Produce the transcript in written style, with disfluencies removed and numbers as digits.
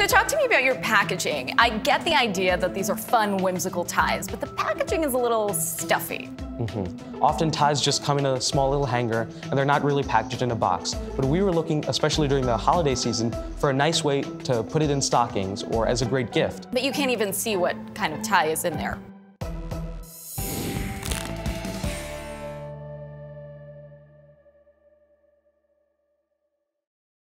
So talk to me about your packaging. I get the idea that these are fun, whimsical ties, but the packaging is a little stuffy. Often ties just come in a small little hanger, and they're not really packaged in a box. But we were looking, especially during the holiday season, for a nice way to put it in stockings or as a great gift. But you can't even see what kind of tie is in there.